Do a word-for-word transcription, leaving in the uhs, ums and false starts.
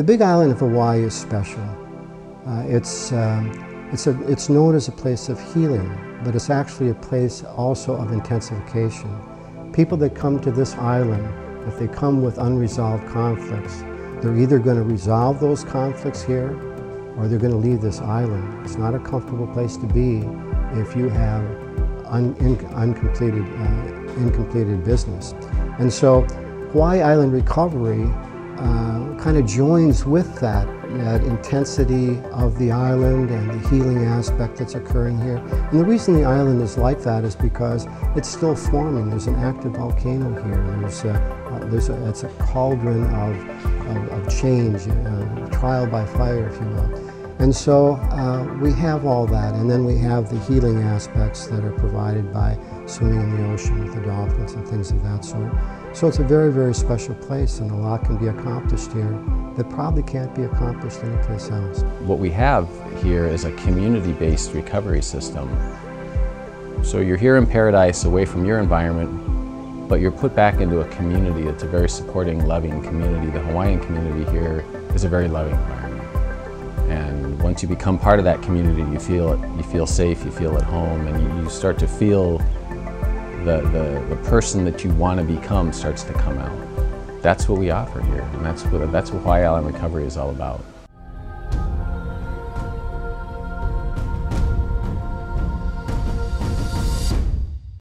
The Big Island of Hawaii is special. Uh, it's, um, it's, a, it's known as a place of healing, but it's actually a place also of intensification. People that come to this island, if they come with unresolved conflicts, they're either going to resolve those conflicts here or they're going to leave this island. It's not a comfortable place to be if you have un in uncompleted, uh, incompleted business. And so Hawaii Island Recovery uh, kind of joins with that, that intensity of the island and the healing aspect that's occurring here. And the reason the island is like that is because it's still forming. There's an active volcano here. There's a, uh, there's a, it's a cauldron of, of, of change, uh, trial by fire, if you will. And so uh, we have all that, and then we have the healing aspects that are provided by swimming in the ocean with the dolphins and things of that sort. So it's a very, very special place, and a lot can be accomplished here that probably can't be accomplished anyplace else. What we have here is a community-based recovery system. So you're here in paradise, away from your environment, but you're put back into a community. It's a very supporting, loving community. The Hawaiian community here is a very loving environment. And once you become part of that community, you feel it, you feel safe, you feel at home, and you, you start to feel the, the, the person that you want to become starts to come out. That's what we offer here, and that's what, that's what Hawaii Island Recovery is all about.